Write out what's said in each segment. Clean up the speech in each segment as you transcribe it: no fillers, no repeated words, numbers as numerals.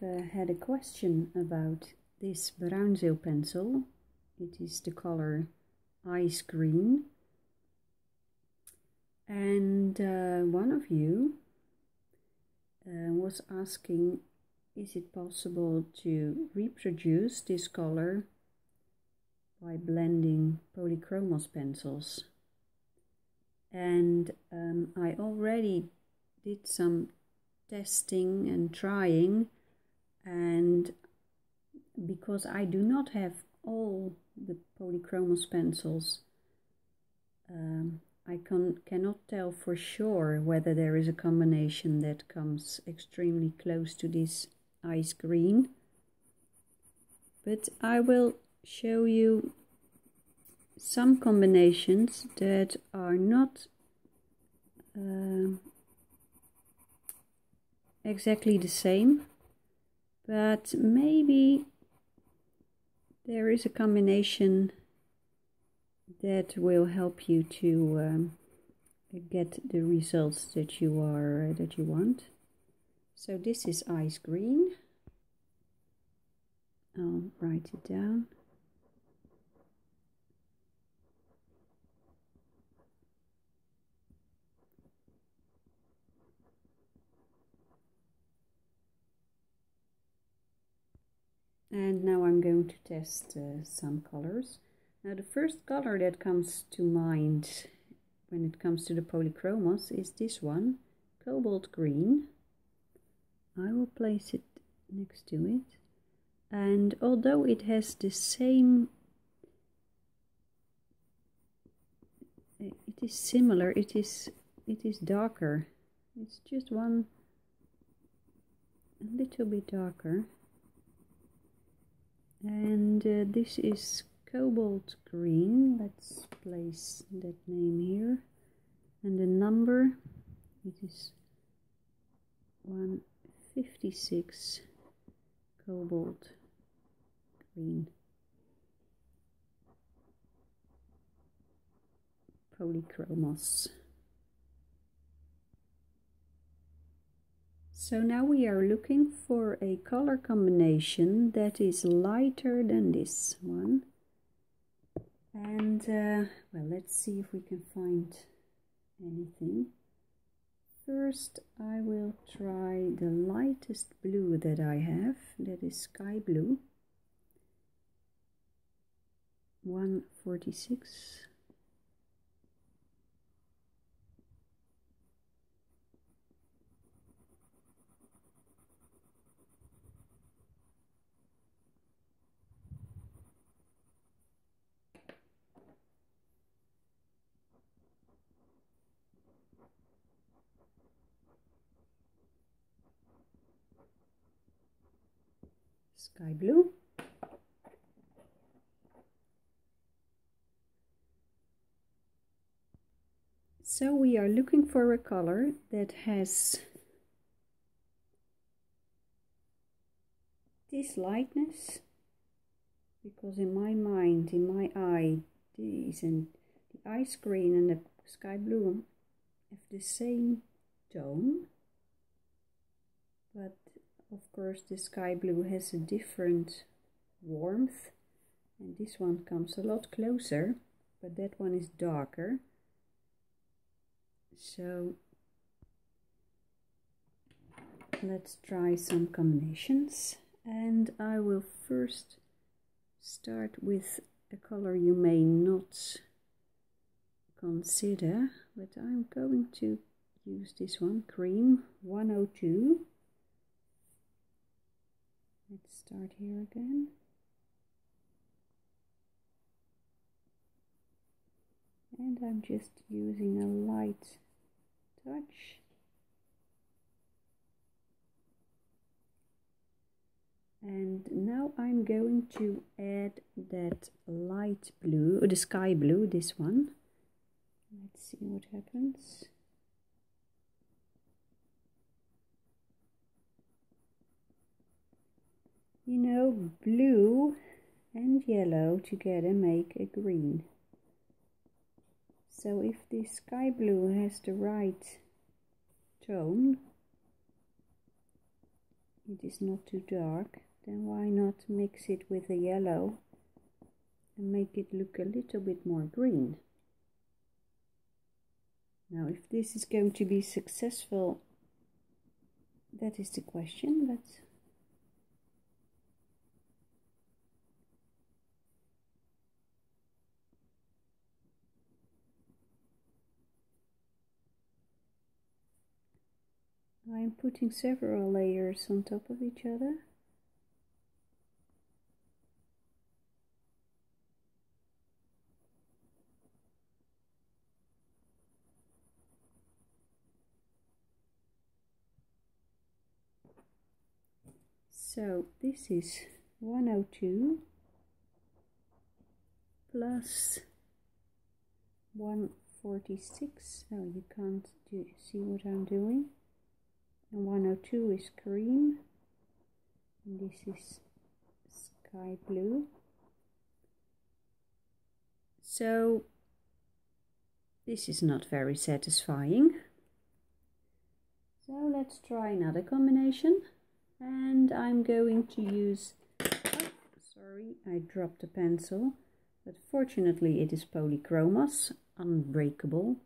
have had a question about this Bruynzeel pencil. It is the color Ice Green. And one of you was asking, is it possible to reproduce this color by blending Polychromos pencils? And I already did some testing and trying, and because I do not have all the Polychromos pencils, I cannot tell for sure whether there is a combination that comes extremely close to this Ice Green, but I will show you some combinations that are not exactly the same, but maybe there is a combination that will help you to get the results that you are that you want. So this is Ice Green. I'll write it down. And now I'm going to test some colors. Now the first color that comes to mind when it comes to the Polychromos is this one, Cobalt Green. I will place it next to it. And although it has the same, it is similar, it is darker. It's just one a little bit darker. And this is Cobalt Green. Let's place that name here, and the number, it is 156 Cobalt Green Polychromos. So now we are looking for a color combination that is lighter than this one. And well, let's see if we can find anything. First I will try the lightest blue that I have, that is sky blue, 146. Sky blue. So we are looking for a color that has this lightness, because in my mind, in my eye, these and the Ice Green and the sky blue have the same tone, but of course, the sky blue has a different warmth, and this one comes a lot closer, but that one is darker. So let's try some combinations, and I will first start with a color you may not consider, but I'm going to use this one, Cream 102. Let's start here again. And I'm just using a light touch. And now I'm going to add that light blue, or the sky blue, this one. Let's see what happens. You know, blue and yellow together make a green. So if this sky blue has the right tone, it is not too dark, then why not mix it with the yellow and make it look a little bit more green. Now, if this is going to be successful, that is the question, but I'm putting several layers on top of each other. So this is 102 plus 146. Oh, you can't see what I'm doing. And 102 is cream, and this is sky blue. So this is not very satisfying. So let's try another combination, and I'm going to use, oh, sorry, I dropped the pencil, but fortunately it is Polychromos, unbreakable,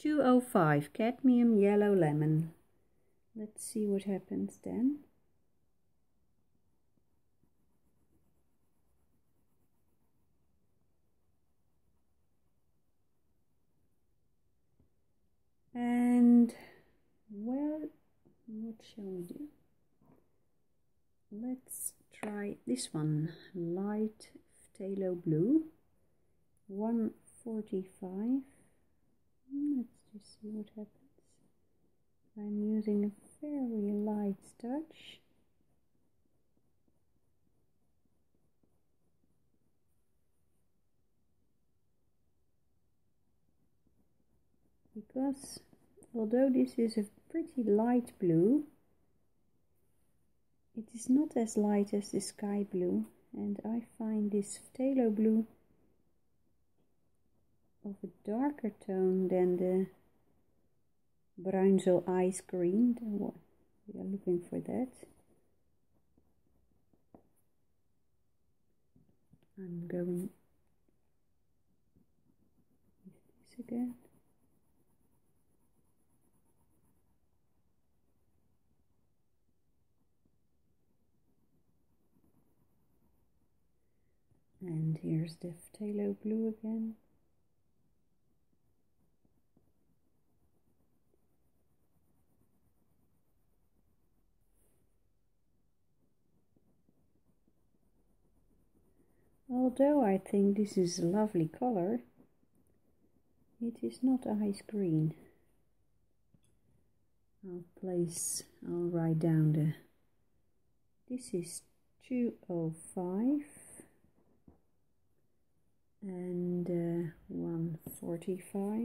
205 cadmium yellow lemon. Let's see what happens then. And, well, what shall we do? Let's try this one. Light phthalo blue. 145. Let's just see what happens. I'm using a very light touch. Because although this is a pretty light blue, it is not as light as the sky blue, and I find this phthalo blue of a darker tone than the Bruynzeel Ice Green. We are looking for that. I'm going with this again. And here's the phthalo blue again. Although I think this is a lovely color, it is not ice green. I'll write down the, this is 205 and 145.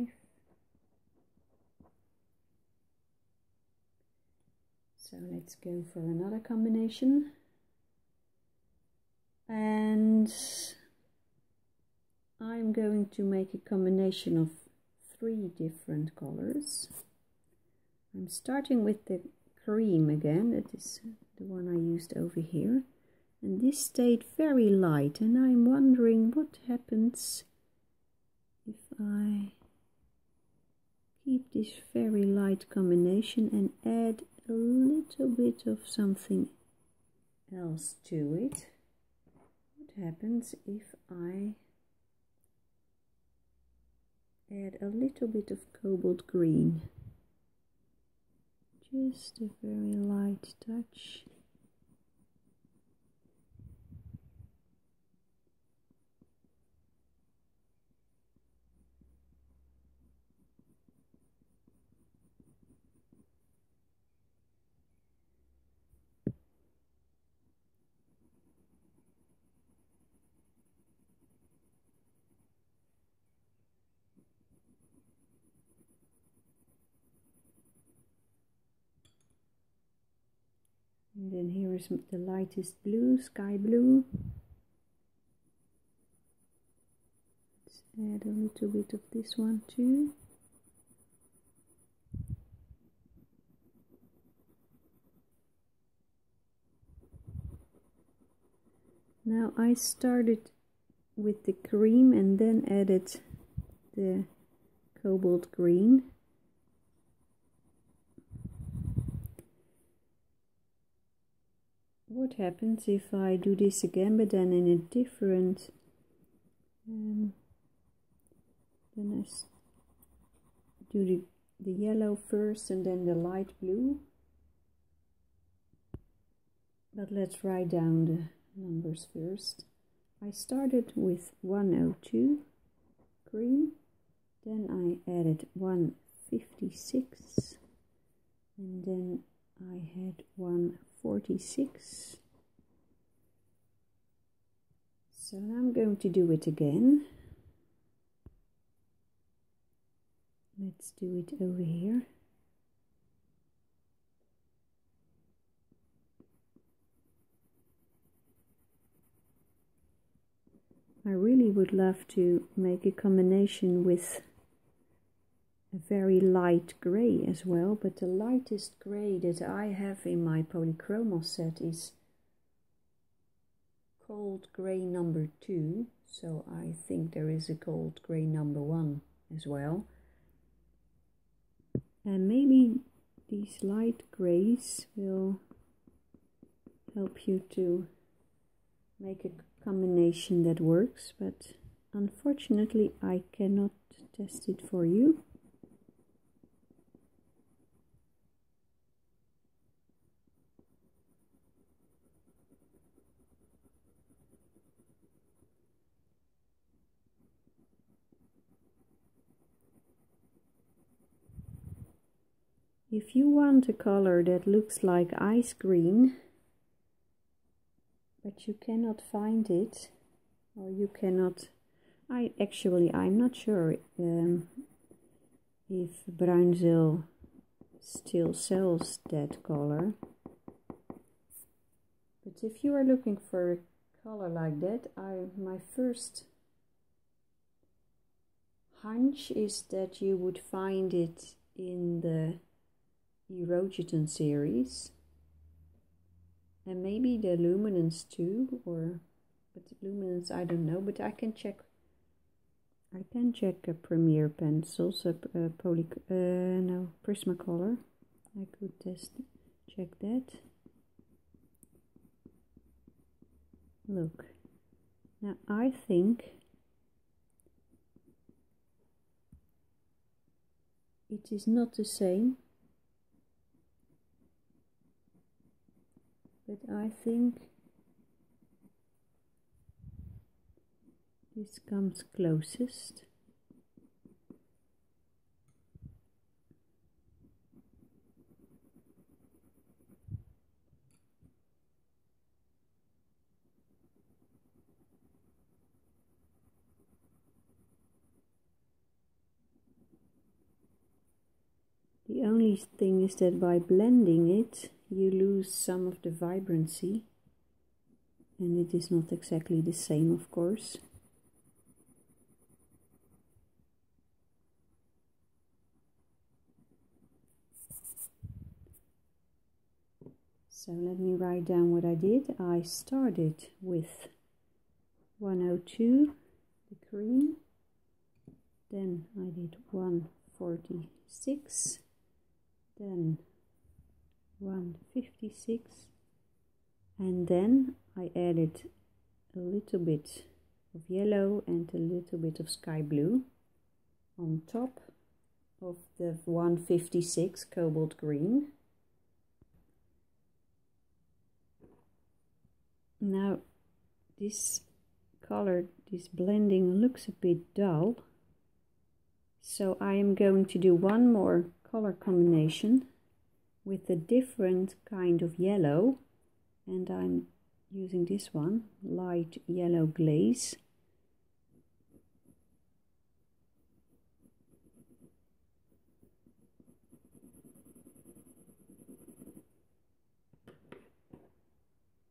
So let's go for another combination. And I'm going to make a combination of three different colors. I'm starting with the cream again, that is the one I used over here. And this stayed very light, and I'm wondering what happens if I keep this very light combination and add a little bit of something else to it. Happens if I add a little bit of cobalt green, just a very light touch. And then here is the lightest blue, sky blue. Let's add a little bit of this one too. Now I started with the cream and then added the cobalt green. What happens if I do this again, but then in a different then I do the yellow first and then the light blue. But let's write down the numbers first. I started with 102 green, then I added 156, and then I had 146. So now I'm going to do it again. Let's do it over here. I really would love to make a combination with a very light grey as well, but the lightest grey that I have in my Polychromos set is cold grey number 2, so I think there is a cold grey number 1 as well. And maybe these light greys will help you to make a combination that works, but unfortunately I cannot test it for you. If you want a color that looks like ice green, but you cannot find it, or you cannot, I'm not sure if Bruynzeel still sells that color. But if you are looking for a color like that, my first hunch is that you would find it in the Irojiten series, and maybe the luminance too, but the luminance I don't know, but I can check a Premier pencils, Prismacolor. I could just check that. Look, now I think it is not the same, but I think this comes closest. The only thing is that by blending it, you lose some of the vibrancy, and it is not exactly the same, of course. So let me write down what I did. I started with 102, the cream, then I did 146, then 156, and then I added a little bit of yellow and a little bit of sky blue on top of the 156 cobalt green. Now this color, this blending looks a bit dull, so I am going to do one more color combination with a different kind of yellow, and I'm using this one, light yellow glaze.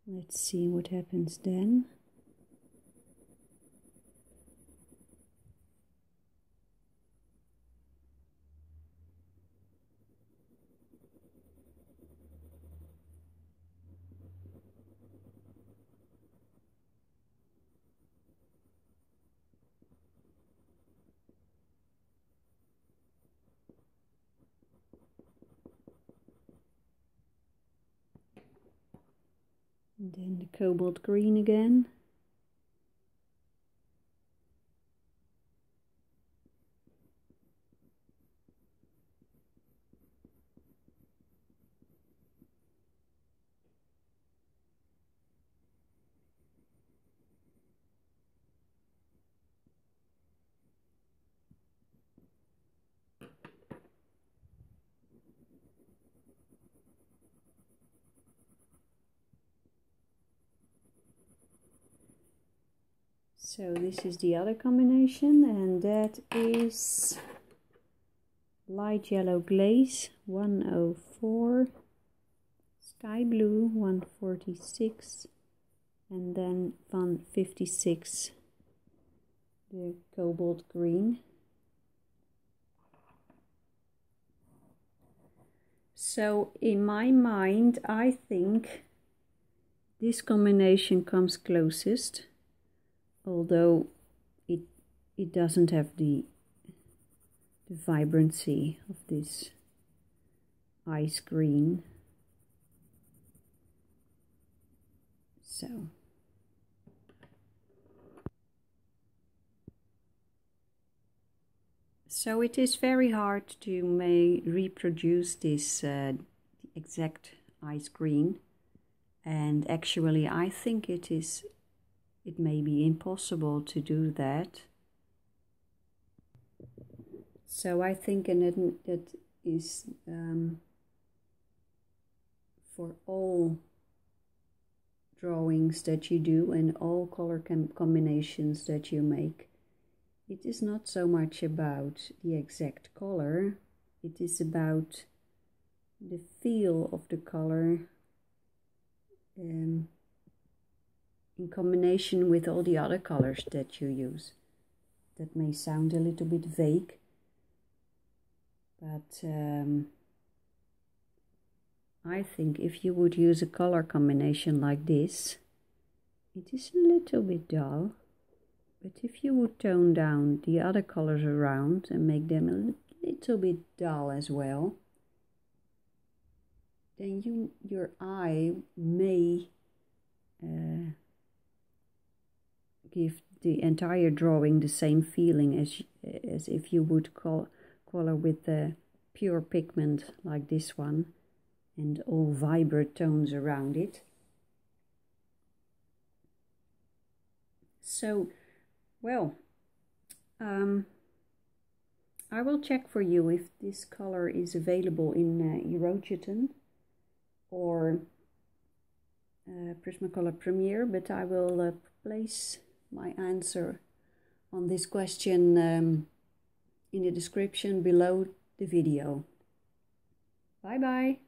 Let's see what happens then. And then the cobalt green again. So this is the other combination, and that is light yellow glaze 104, sky blue 146, and then 156 the cobalt green. So in my mind, I think this combination comes closest. Although it doesn't have the vibrancy of this ice green. So it is very hard to reproduce this exact ice green, and actually I think it is. It may be impossible to do that. So I think that is for all drawings that you do and all color combinations that you make. It is not so much about the exact color. It is about the feel of the color. In combination with all the other colors that you use. That may sound a little bit vague, but I think if you would use a color combination like this, it is a little bit dull, but if you would tone down the other colors around and make them a little bit dull as well, then your eye may give the entire drawing the same feeling as if you would color with the pure pigment like this one and all vibrant tones around it. So, well, I will check for you if this color is available in Irojiten or Prismacolor Premier, but I will place my answer on this question in the description below the video. Bye bye!